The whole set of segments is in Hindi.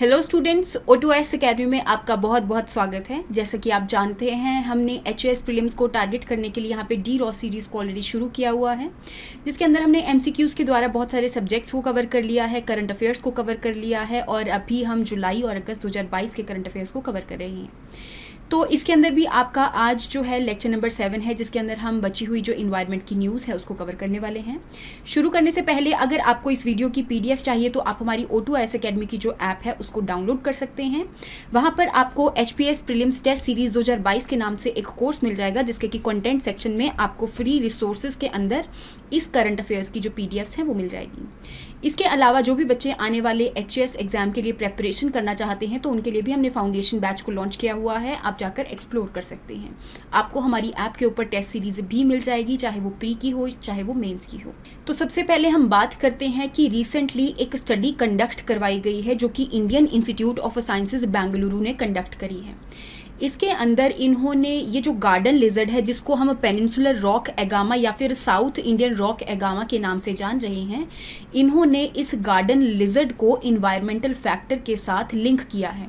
हेलो स्टूडेंट्स, O2U एकेडमी में आपका बहुत बहुत स्वागत है। जैसा कि आप जानते हैं, हमने HPS प्रीलिम्स को टारगेट करने के लिए यहाँ पे डी रॉ सीरीज़ को ऑलरेडी शुरू किया हुआ है, जिसके अंदर हमने MCQs के द्वारा बहुत सारे सब्जेक्ट्स को कवर कर लिया है, करंट अफेयर्स को कवर कर लिया है और अभी हम जुलाई और अगस्त 2022 के करंट अफेयर्स को कवर कर रहे हैं। तो इसके अंदर भी आपका आज जो है लेक्चर नंबर 7 है, जिसके अंदर हम बची हुई जो इन्वायरमेंट की न्यूज़ है उसको कवर करने वाले हैं। शुरू करने से पहले अगर आपको इस वीडियो की PDF चाहिए तो आप हमारी O2U एकेडमी की जो ऐप है उसको डाउनलोड कर सकते हैं। वहाँ पर आपको HPS प्रीलिम्स टेस्ट सीरीज़ 2022 के नाम से एक कोर्स मिल जाएगा, जिसके कि कंटेंट सेक्शन में आपको फ्री रिसोर्सेज के अंदर इस करंट अफेयर्स की जो PDFs हैं वो मिल जाएगी। इसके अलावा जो भी बच्चे आने वाले HAS एग्ज़ाम के लिए प्रेपरेशन करना चाहते हैं तो उनके लिए भी हमने फाउंडेशन बैच को लॉन्च किया हुआ है, आप जाकर एक्सप्लोर कर सकते हैं। आपको हमारी ऐप के ऊपर टेस्ट सीरीज़ भी मिल जाएगी, चाहे वो प्री की हो चाहे वो मेंस की हो। तो सबसे पहले हम बात करते हैं कि रिसेंटली एक स्टडी कंडक्ट करवाई गई है जो कि Indian Institute of Sciences Bengaluru ने कंडक्ट करी है। इसके अंदर इन्होंने ये जो गार्डन लिजर्ड है, जिसको हम पेनिनसुलर रॉक एगामा या फिर साउथ इंडियन रॉक एगामा के नाम से जान रहे हैं, इन्होंने इस गार्डन लिजर्ड को इन्वायरमेंटल फैक्टर के साथ लिंक किया है।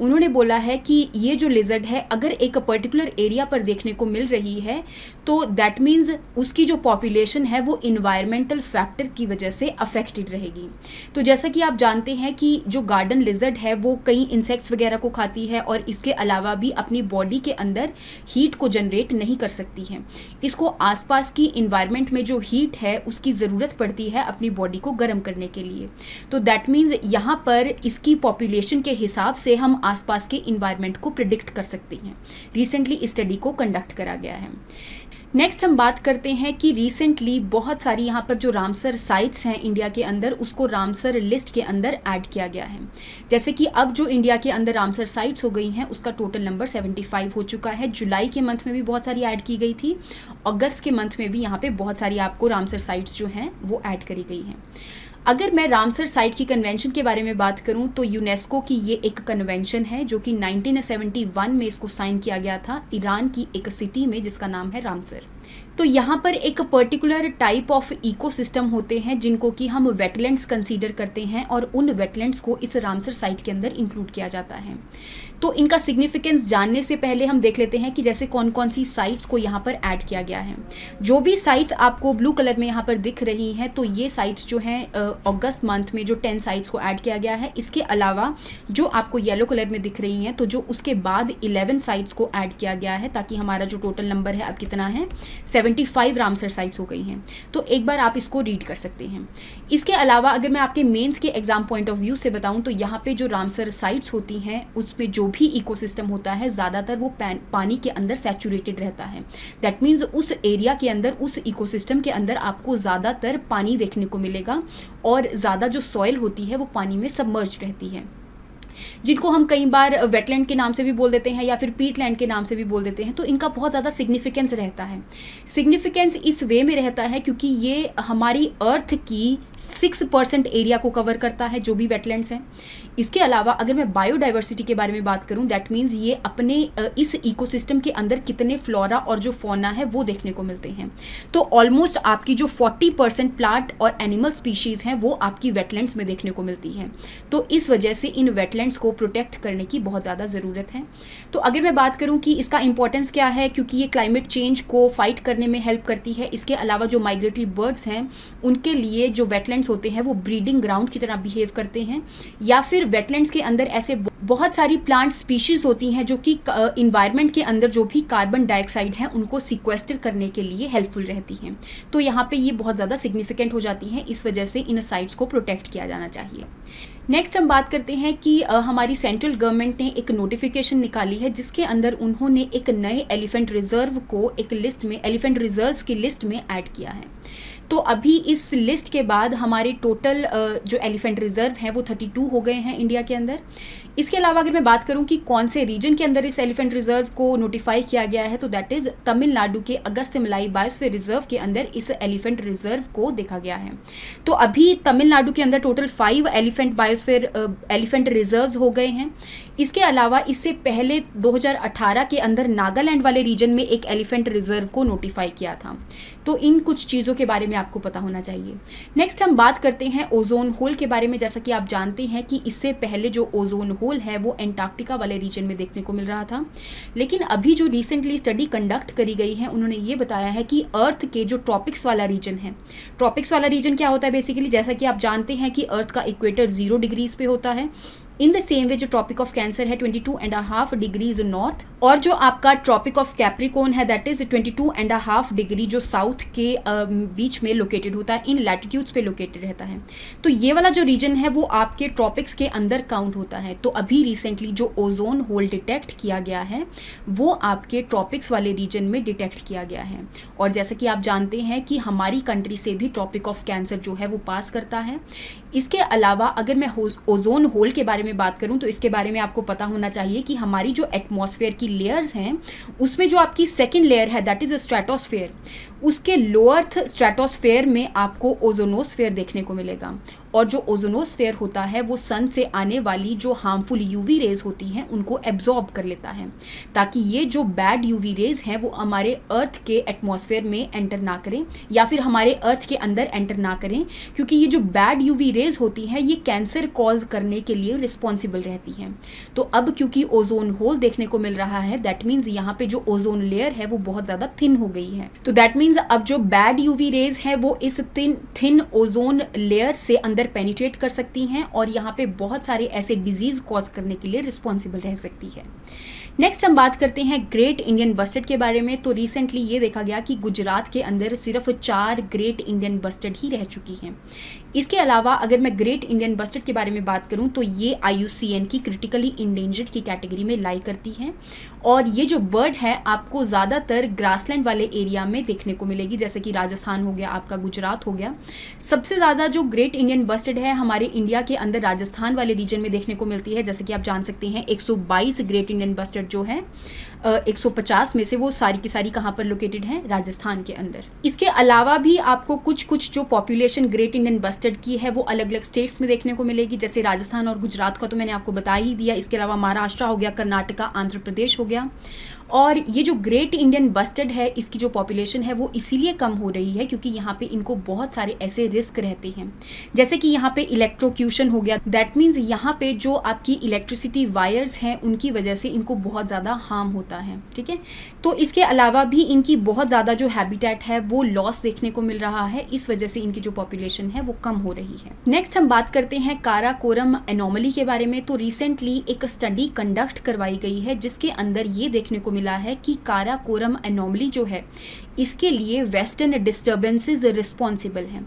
उन्होंने बोला है कि ये जो लिजर्ड है अगर एक पर्टिकुलर एरिया पर देखने को मिल रही है तो दैट मीन्स उसकी जो पॉपुलेशन है वो इन्वायरमेंटल फैक्टर की वजह से अफेक्टेड रहेगी। तो जैसा कि आप जानते हैं कि जो गार्डन लिजर्ड है वो कई इंसेक्ट्स वगैरह को खाती है और इसके अलावा भी अपनी बॉडी के अंदर हीट को जनरेट नहीं कर सकती है। इसको आसपास की इन्वायरमेंट में जो हीट है उसकी ज़रूरत पड़ती है अपनी बॉडी को गर्म करने के लिए। तो दैट मीन्स यहाँ पर इसकी पॉपुलेशन के हिसाब से हम आसपास के इन्वायरमेंट को प्रिडिक्ट कर सकते हैं। रिसेंटली इस स्टडी को कंडक्ट करा गया है। नेक्स्ट हम बात करते हैं कि रिसेंटली बहुत सारी यहाँ पर जो रामसर साइट्स हैं इंडिया के अंदर, उसको रामसर लिस्ट के अंदर ऐड किया गया है। जैसे कि अब जो इंडिया के अंदर रामसर साइट्स हो गई हैं उसका टोटल नंबर 75 हो चुका है। जुलाई के मंथ में भी बहुत सारी ऐड की गई थी, अगस्त के मंथ में भी यहाँ पे बहुत सारी आपको रामसर साइट्स जो हैं वो ऐड करी गई हैं। अगर मैं रामसर साइट की कन्वेंशन के बारे में बात करूं तो यूनेस्को की ये एक कन्वेंशन है जो कि 1971 में इसको साइन किया गया था ईरान की एक सिटी में जिसका नाम है रामसर। तो यहाँ पर एक पर्टिकुलर टाइप ऑफ इकोसिस्टम होते हैं जिनको कि हम वेटलैंड्स कंसीडर करते हैं और उन वेटलैंड्स को इस रामसर साइट के अंदर इंक्लूड किया जाता है। तो इनका सिग्निफिकेंस जानने से पहले हम देख लेते हैं कि जैसे कौन कौन सी साइट्स को यहाँ पर ऐड किया गया है। जो भी साइट्स आपको ब्लू कलर में यहाँ पर दिख रही हैं तो ये साइट्स जो हैं अगस्त मंथ में जो 10 साइट्स को ऐड किया गया है। इसके अलावा जो आपको येलो कलर में दिख रही हैं तो जो उसके बाद 11 साइट्स को ऐड किया गया है, ताकि हमारा जो टोटल नंबर है अब कितना है 75 रामसर साइट्स हो गई हैं। तो एक बार आप इसको रीड कर सकते हैं। इसके अलावा अगर मैं आपके मेंस के एग्जाम पॉइंट ऑफ व्यू से बताऊं तो यहाँ पे जो रामसर साइट्स होती हैं उसमें जो भी इकोसिस्टम होता है ज़्यादातर वो पानी के अंदर सैचुरेटेड रहता है। दैट मीन्स उस एरिया के अंदर, उस इकोसिस्टम के अंदर आपको ज़्यादातर पानी देखने को मिलेगा और ज़्यादा जो सॉइल होती है वो पानी में सबमर्ज रहती है, जिनको हम कई बार वेटलैंड के नाम से भी बोल देते हैं या फिर पीटलैंड के नाम से भी बोल देते हैं। तो इनका बहुत ज़्यादा सिग्निफिकेंस रहता है। सिग्निफिकेंस इस वे में रहता है क्योंकि ये हमारी अर्थ की 6% एरिया को कवर करता है जो भी वेटलैंड्स हैं। इसके अलावा अगर मैं बायोडाइवर्सिटी के बारे में बात करूँ दैट मीन्स ये अपने इस इकोसिस्टम के अंदर कितने फ्लोरा और जो फौना है वो देखने को मिलते हैं। तो ऑलमोस्ट आपकी जो 40% प्लांट और एनिमल स्पीशीज़ हैं वो आपकी वेटलैंड्स में देखने को मिलती हैं। तो इस वजह से इन वेटलैंड को प्रोटेक्ट करने की बहुत ज़्यादा ज़रूरत है। तो अगर मैं बात करूं कि इसका इंपॉर्टेंस क्या है, क्योंकि ये क्लाइमेट चेंज को फाइट करने में हेल्प करती है। इसके अलावा जो माइग्रेटरी बर्ड्स हैं उनके लिए जो वेटलैंड्स होते हैं वो ब्रीडिंग ग्राउंड की तरह बिहेव करते हैं, या फिर वेटलैंड्स के अंदर ऐसे बहुत सारी प्लांट स्पीशीज़ होती हैं जो कि इन्वायरमेंट के अंदर जो भी कार्बन डाइऑक्साइड है उनको सिक्वेस्टर करने के लिए हेल्पफुल रहती हैं। तो यहाँ पर ये बहुत ज़्यादा सिग्निफिकेंट हो जाती हैं, इस वजह से इन साइट्स को प्रोटेक्ट किया जाना चाहिए। नेक्स्ट हम बात करते हैं कि हमारी सेंट्रल गवर्नमेंट ने एक नोटिफिकेशन निकाली है जिसके अंदर उन्होंने एक नए एलिफेंट रिजर्व को एक लिस्ट में, एलिफेंट रिजर्व्स की लिस्ट में ऐड किया है। तो अभी इस लिस्ट के बाद हमारे टोटल जो एलिफेंट रिजर्व हैं वो 32 हो गए हैं इंडिया के अंदर। इसके अलावा अगर मैं बात करूं कि कौन से रीजन के अंदर इस एलिफेंट रिजर्व को नोटिफाई किया गया है तो दैट इज़ तमिलनाडु के अगस्त्यमलाई बायोस्फीयर रिजर्व के अंदर इस एलिफेंट रिजर्व को देखा गया है। तो अभी तमिलनाडु के अंदर टोटल 5 एलिफेंट रिजर्व्स हो गए हैं। इसके अलावा इससे पहले 2018 के अंदर नागालैंड वाले रीजन में एक एलिफेंट रिजर्व को नोटिफाई किया था। तो इन कुछ चीज़ों के बारे में आपको पता होना चाहिए। नेक्स्ट हम बात करते हैं ओजोन होल के बारे में। जैसा कि आप जानते हैं कि इससे पहले जो ओजोन होल है वो एंटार्क्टिका वाले रीजन में देखने को मिल रहा था, लेकिन अभी जो रिसेंटली स्टडी कंडक्ट करी गई है उन्होंने ये बताया है कि अर्थ के जो ट्रॉपिक्स वाला रीजन है, ट्रॉपिक्स वाला रीजन क्या होता है बेसिकली, जैसा कि आप जानते हैं कि अर्थ का इक्वेटर 0 डिग्रीज पे होता है। इन द सेम वे जो ट्रॉपिक ऑफ कैंसर है 22.5 डिग्रीज नॉर्थ, और जो आपका ट्रॉपिक ऑफ कैप्रिकॉर्न है दैट इज 22.5 डिग्री जो साउथ के बीच में लोकेटेड होता है, इन लैटिट्यूड्स पे लोकेटेड रहता है। तो ये वाला जो रीजन है वो आपके ट्रॉपिक्स के अंदर काउंट होता है। तो अभी रिसेंटली जो ओजोन होल डिटेक्ट किया गया है वो आपके ट्रॉपिक्स वाले रीजन में डिटेक्ट किया गया है। और जैसा कि आप जानते हैं कि हमारी कंट्री से भी ट्रॉपिक ऑफ कैंसर जो है वो पास करता है। इसके अलावा अगर मैं ओजोन होल के बारे में बात करूं तो इसके बारे में आपको पता होना चाहिए कि हमारी जो एटमॉस्फेयर की लेयर्स हैं उसमें जो आपकी सेकंड लेयर है दैट इज स्ट्रेटोस्फेयर, उसके लोअर स्ट्रेटोस्फेयर में आपको ओजोनोस्फेयर देखने को मिलेगा। और जो ओजोनोस्फेयर होता है वो सन से आने वाली जो हार्मफुल यूवी रेज होती हैं उनको एब्जॉर्ब कर लेता है, ताकि ये जो बैड यूवी रेज हैं वो हमारे अर्थ के एटमॉस्फेयर में एंटर ना करें या फिर हमारे अर्थ के अंदर एंटर ना करें, क्योंकि ये जो बैड यूवी रेज होती हैं ये कैंसर कॉज करने के लिए रिस्पॉन्सिबल रहती हैं। तो अब क्योंकि ओजोन होल देखने को मिल रहा है दैट मीन्स यहाँ पर जो ओजोन लेयर है वो बहुत ज़्यादा थिन हो गई है। तो दैट मीन्स अब जो बैड यूवी रेज है वो इस थिन ओजोन लेयर से अंदर पेनिट्रेट कर सकती हैं और यहाँ पे बहुत सारे ऐसे डिजीज कॉज करने के लिए रिस्पॉन्सिबल रह सकती है। नेक्स्ट हम बात करते हैं ग्रेट इंडियन बस्टर्ड के बारे में। तो रिसेंटली ये देखा गया कि गुजरात के अंदर सिर्फ 4 ग्रेट इंडियन बस्टर्ड ही रह चुकी हैं। इसके अलावा अगर मैं ग्रेट इंडियन बस्टर्ड के बारे में बात करूं तो ये IUCN की क्रिटिकली इंडेंजर्ड की कैटेगरी में लाई करती है, और ये जो बर्ड है आपको ज़्यादातर ग्रासलैंड वाले एरिया में देखने को मिलेगी, जैसे कि राजस्थान हो गया, आपका गुजरात हो गया। सबसे ज़्यादा जो ग्रेट इंडियन बस्टर्ड है हमारे इंडिया के अंदर राजस्थान वाले रीजन में देखने को मिलती है। जैसे कि आप जान सकते हैं 122 ग्रेट इंडियन बस्टर्ड जो है 150 में से वो सारी की सारी कहाँ पर लोकेटेड है, राजस्थान के अंदर। इसके अलावा भी आपको कुछ जो पॉपुलेशन ग्रेट इंडियन बस्टर्ड की है वो अलग अलग स्टेट्स में देखने को मिलेगी, जैसे राजस्थान और गुजरात का तो मैंने आपको बता ही दिया। इसके अलावा महाराष्ट्र हो गया, कर्नाटका, आंध्र प्रदेश हो गया। और ये जो ग्रेट इंडियन बस्टर्ड है इसकी जो पॉपुलेशन है वो इसीलिए कम हो रही है क्योंकि यहाँ पे इनको बहुत सारे ऐसे रिस्क रहते हैं, जैसे कि यहाँ पे इलेक्ट्रोक्यूशन हो गया। दैट मीन्स यहाँ पे जो आपकी इलेक्ट्रिसिटी वायर्स हैं उनकी वजह से इनको बहुत ज़्यादा हार्म होता है, ठीक है। तो इसके अलावा भी इनकी बहुत ज़्यादा जो हैबिटेट है वो लॉस देखने को मिल रहा है, इस वजह से इनकी जो पॉपुलेशन है वो कम हो रही है। नेक्स्ट हम बात करते हैं काराकोरम एनोमली के बारे में। तो रिसेंटली एक स्टडी कंडक्ट करवाई गई है जिसके अंदर ये देखने को मिला है कि काराकोरम एनोमली जो है इसके लिए वेस्टर्न डिस्टर्बेंसेस रिस्पॉन्सिबल हैं।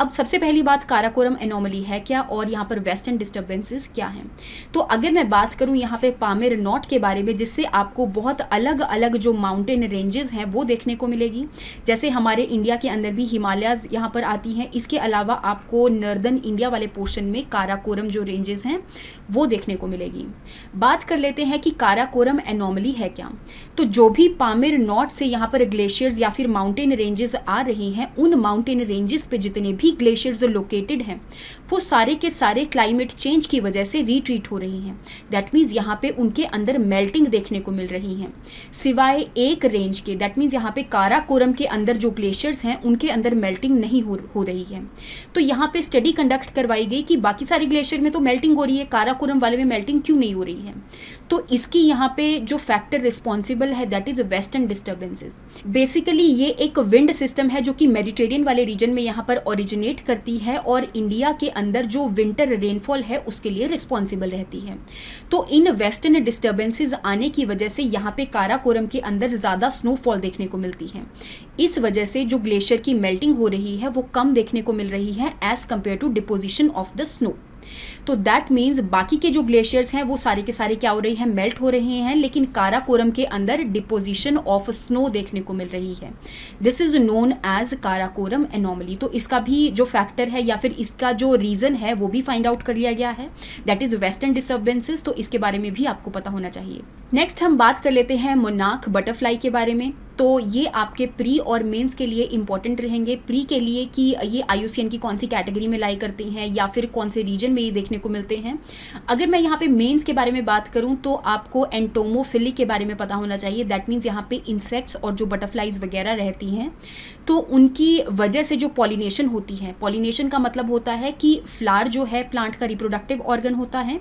अब सबसे पहली बात काराकोरम एनोमली है क्या और यहाँ पर वेस्टर्न डिस्टर्बेंसेस क्या हैं। तो अगर मैं बात करूँ यहाँ पे पामिर नॉट के बारे में, जिससे आपको बहुत अलग अलग जो माउंटेन रेंजेस हैं वो देखने को मिलेगी, जैसे हमारे इंडिया के अंदर भी हिमालयाज यहाँ पर आती हैं। इसके अलावा आपको नॉर्दर्न इंडिया वाले पोर्शन में काराकोरम जो रेंजेस हैं वो देखने को मिलेगी। बात कर लेते हैं कि काराकोरम एनोमली है क्या। तो जो भी पामिर नॉट से यहाँ पर ग्लेशियर्स या फिर माउंटेन रेंजेस आ रही हैं, उन माउंटेन रेंजेस पे जितने भी ग्लेशियर्स लोकेटेड हैं वो सारे के सारे क्लाइमेट चेंज की वजह से रिट्रीट हो रही हैं। दैट मीन्स यहाँ पे उनके अंदर मेल्टिंग देखने को मिल रही हैं सिवाय एक रेंज के। दैट मीन्स यहाँ पे काराकोरम के अंदर जो ग्लेशियर्स हैं उनके अंदर मेल्टिंग नहीं हो रही है। तो यहाँ पे स्टडी कंडक्ट करवाई गई कि बाकी सारे ग्लेशियर में तो मेल्टिंग हो रही है, काराकोरम वाले में मेल्टिंग क्यों नहीं हो रही है। तो इसकी यहाँ पे जो फैक्टर रिस्पॉन्सिबल है that is western disturbances. Basically ये एक विंड सिस्टम है जो कि मेडिटेरियन वाले रीजन में यहाँ पर ओरिजिनेट करती है और इंडिया के अंदर जो विंटर रेनफॉल है उसके लिए रिस्पॉन्सिबल रहती है। तो इन वेस्टर्न डिस्टर्बेंसेस आने की वजह से यहाँ पे काराकोरम के अंदर ज़्यादा स्नोफॉल देखने को मिलती है, इस वजह से जो ग्लेशियर की मेल्टिंग हो रही है वो कम देखने को मिल रही है as compare to deposition of the snow. तो दैट मीन्स बाकी के जो ग्लेशियर्स हैं वो सारे के सारे क्या हो रही हैं, मेल्ट हो रहे हैं, लेकिन काराकोरम के अंदर डिपोजिशन ऑफ स्नो देखने को मिल रही है। This is known as Karakoram anomaly. तो इसका भी जो फैक्टर है या फिर इसका जो रीज़न है वो भी फाइंड आउट कर लिया गया है दैट इज वेस्टर्न डिस्टर्बेंसेस। तो इसके बारे में भी आपको पता होना चाहिए। नेक्स्ट हम बात कर लेते हैं मोनार्क बटरफ्लाई के बारे में। तो ये आपके प्री और मेंस के लिए इंपॉर्टेंट रहेंगे। प्री के लिए कि ये IUCN की कौन सी कैटेगरी में लाई करती हैं या फिर कौन से रीजन में ये देखने देखने को मिलते हैं। अगर मैं यहाँ पे मेन्स के बारे में बात करूँ तो आपको एंटोमोफिली के बारे में पता होना चाहिए। दैट मीन्स यहाँ पे इंसेक्ट्स और जो बटरफ्लाइज वगैरह रहती हैं तो उनकी वजह से जो पॉलिनेशन होती है, पॉलिनेशन का मतलब होता है कि फ्लावर जो है प्लांट का रिप्रोडक्टिव ऑर्गन होता है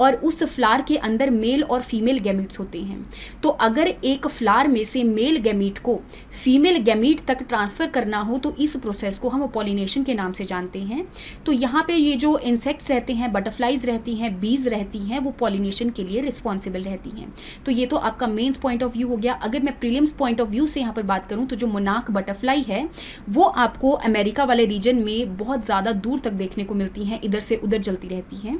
और उस फ्लावर के अंदर मेल और फीमेल गैमीट्स होते हैं। तो अगर एक फ्लावर में से मेल गैमीट को फीमेल गैमीट तक ट्रांसफ़र करना हो तो इस प्रोसेस को हम पॉलिनेशन के नाम से जानते हैं। तो यहाँ पे ये जो इंसेक्ट्स रहते हैं, बटरफ्लाइज रहती हैं, बीज रहती हैं, वो पॉलिनेशन के लिए रिस्पॉन्सिबल रहती हैं। तो ये तो आपका मेन्स पॉइंट ऑफ व्यू हो गया। अगर मैं प्रीलिम्स पॉइंट ऑफ व्यू से यहाँ पर बात करूँ तो जो मोनार्क बटरफ्लाई है वो आपको अमेरिका वाले रीजन में बहुत ज़्यादा दूर तक देखने को मिलती हैं, इधर से उधर जलती रहती हैं।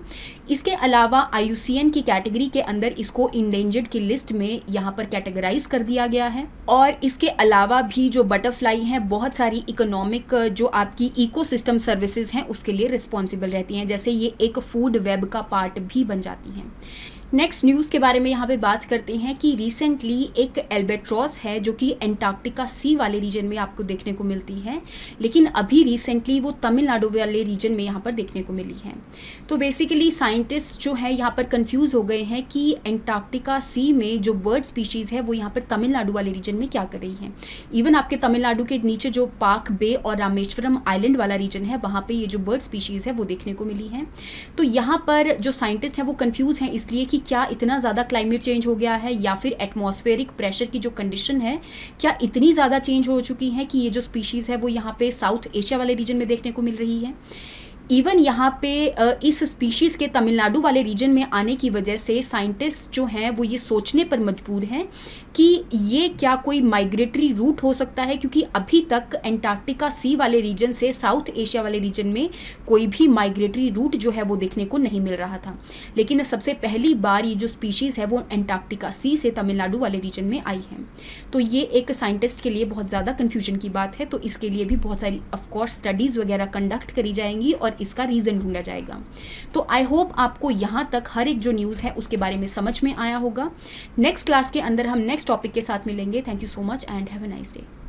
इसके अलावा IUCN की कैटेगरी के अंदर इसको इंडेंजर्ड की लिस्ट में यहाँ पर कैटेगराइज कर दिया गया है। और इसके अलावा भी जो बटरफ्लाई हैं बहुत सारी इकोनॉमिक जो आपकी इकोसिस्टम सर्विसेज हैं उसके लिए रिस्पॉन्सिबल रहती हैं, जैसे ये एक फूड वेब का पार्ट भी बन जाती हैं। नेक्स्ट न्यूज़ के बारे में यहाँ पे बात करते हैं कि रिसेंटली एक एल्बेट्रॉस है जो कि एंटार्क्टिका सी वाले रीजन में आपको देखने को मिलती है, लेकिन अभी रिसेंटली वो तमिलनाडु वाले रीजन में यहाँ पर देखने को मिली है। तो बेसिकली साइंटिस्ट जो है यहाँ पर कंफ्यूज हो गए हैं कि एंटार्क्टिका सी में जो बर्ड स्पीशीज़ है वो यहाँ पर तमिलनाडु वाले रीजन में क्या कर रही है। इवन आपके तमिलनाडु के नीचे जो पार्क बे और रामेश्वरम आइलैंड वाला रीजन है वहाँ पर ये जो बर्ड स्पीशीज़ है वो देखने को मिली है। तो यहाँ पर जो साइंटिस्ट हैं वो कन्फ्यूज़ हैं इसलिए कि क्या इतना ज़्यादा क्लाइमेट चेंज हो गया है या फिर एटमॉस्फेरिक प्रेशर की जो कंडीशन है क्या इतनी ज़्यादा चेंज हो चुकी है कि ये जो स्पीशीज़ है वो यहाँ पे साउथ एशिया वाले रीजन में देखने को मिल रही है। इवन यहाँ पे इस स्पीशीज़ के तमिलनाडु वाले रीजन में आने की वजह से साइंटिस्ट जो हैं वो ये सोचने पर मजबूर हैं कि ये क्या कोई माइग्रेटरी रूट हो सकता है, क्योंकि अभी तक एंटार्क्टिका सी वाले रीजन से साउथ एशिया वाले रीजन में कोई भी माइग्रेटरी रूट जो है वो देखने को नहीं मिल रहा था। लेकिन सबसे पहली बार ये जो स्पीशीज़ है वो एंटार्क्टिका सी से तमिलनाडु वाले रीजन में आई है। तो ये एक साइंटिस्ट के लिए बहुत ज़्यादा कन्फ्यूजन की बात है। तो इसके लिए भी बहुत सारी ऑफकोर्स स्टडीज़ वगैरह कंडक्ट करी जाएंगी और इसका रीजन ढूंढा जाएगा। तो आई होप आपको यहां तक हर एक जो न्यूज़ है उसके बारे में समझ में आया होगा। नेक्स्ट क्लास के अंदर हम नेक्स्ट टॉपिक के साथ मिलेंगे। Thank you so much and have a nice day.